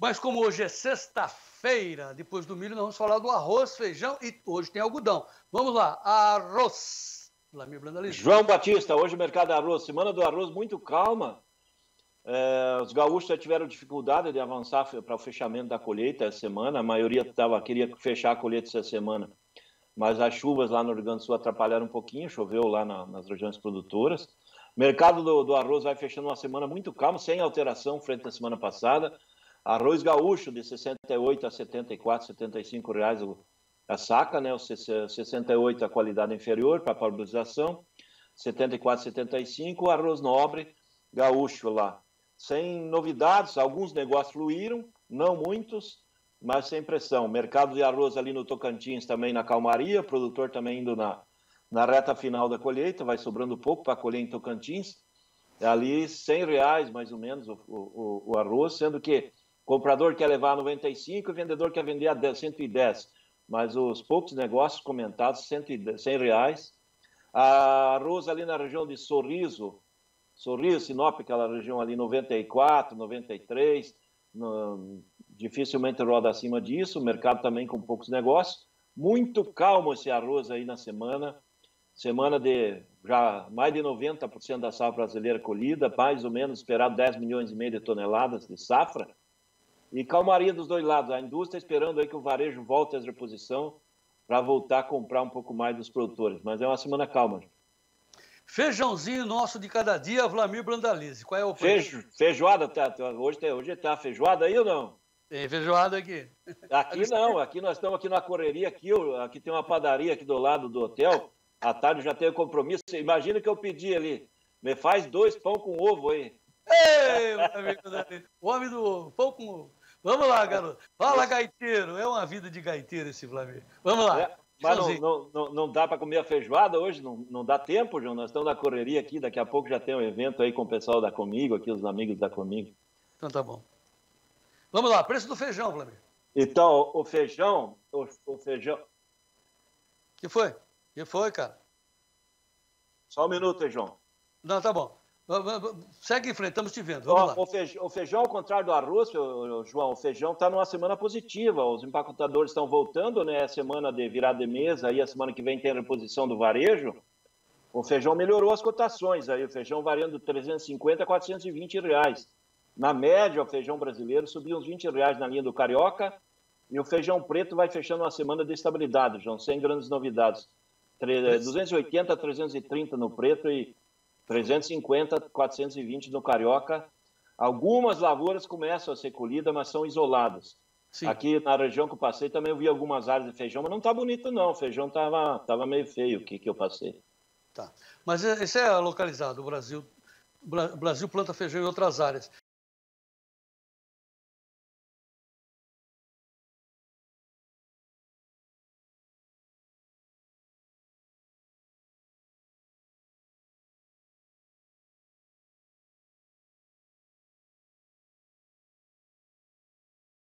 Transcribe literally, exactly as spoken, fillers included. Mas como hoje é sexta-feira, depois do milho, nós vamos falar do arroz, feijão e hoje tem algodão. Vamos lá, arroz. Vlamir Brandalise. João Batista, hoje o mercado de arroz, semana do arroz muito calma. É, os gaúchos já tiveram dificuldade de avançar para o fechamento da colheita essa semana. A maioria tava, queria fechar a colheita essa semana, mas as chuvas lá no Rio Grande do Sul atrapalharam um pouquinho, choveu lá na, nas regiões produtoras. Mercado do, do arroz vai fechando uma semana muito calma, sem alteração frente à semana passada. Arroz gaúcho de sessenta e oito a setenta e quatro, setenta e cinco reais a saca, né? O sessenta e oito a qualidade inferior para parboilização, setenta e quatro, setenta e cinco. Arroz nobre gaúcho lá, sem novidades. Alguns negócios fluíram, não muitos, mas sem pressão. Mercado de arroz ali no Tocantins também na calmaria, produtor também indo na, na reta final da colheita, vai sobrando pouco para colher em Tocantins. Ali cem reais mais ou menos o, o, o arroz, sendo que comprador quer levar a noventa e cinco e o vendedor quer vender a cento e dez. Mas os poucos negócios comentados, cem reais. A arroz ali na região de Sorriso, Sorriso, Sinop, aquela região ali, noventa e quatro, noventa e três. No, dificilmente roda acima disso. O mercado também com poucos negócios. Muito calmo esse arroz aí na semana. Semana de já mais de noventa por cento da safra brasileira colhida, mais ou menos esperado dez milhões e meio de toneladas de safra. E calmaria dos dois lados, a indústria esperando aí que o varejo volte às reposição para voltar a comprar um pouco mais dos produtores. Mas é uma semana calma. Feijãozinho nosso de cada dia, Vlamir Brandalise. Qual é o Feijo, feijoada, tá, hoje tem hoje tá feijoada aí ou não? Tem feijoada aqui. Aqui não, aqui nós estamos aqui na correria, aqui, aqui tem uma padaria aqui do lado do hotel. À tarde já tenho compromisso. Imagina que eu pedi ali, me faz dois pão com ovo aí. Ei, Vlamir Brandalise, o homem do ovo, pão com ovo. Vamos lá, garoto. Fala, gaiteiro. É uma vida de gaiteiro esse Flamengo. Vamos lá. É, mas não, não, não, não dá para comer a feijoada hoje? Não, não dá tempo, João? Nós estamos na correria aqui. Daqui a pouco já tem um evento aí com o pessoal da Comigo, aqui os amigos da Comigo. Então tá bom. Vamos lá. Preço do feijão, Flamengo. Então, o feijão... O, o feijão... Que foi? Que foi, cara? Só um minuto aí, João. Não, tá bom. Segue em frente, estamos te vendo. Vamos o, lá. Feijão, o feijão, ao contrário do arroz, João, o feijão está numa semana positiva. Os empacotadores estão voltando, né? A semana de virada de mesa, aí a semana que vem tem a reposição do varejo. O feijão melhorou as cotações, aí o feijão variando de trezentos e cinquenta a quatrocentos e vinte reais. Na média, o feijão brasileiro subiu uns vinte reais na linha do Carioca e o feijão preto vai fechando uma semana de estabilidade, João, sem grandes novidades. duzentos e oitenta a trezentos e trinta no preto e trezentos e cinquenta, quatrocentos e vinte no Carioca. Algumas lavouras começam a ser colhidas, mas são isoladas. Sim. Aqui na região que eu passei também eu vi algumas áreas de feijão, mas não está bonito não. O feijão estava tava meio feio o que, que eu passei. Tá. Mas esse é localizado, o Brasil. O Brasil planta feijão em outras áreas.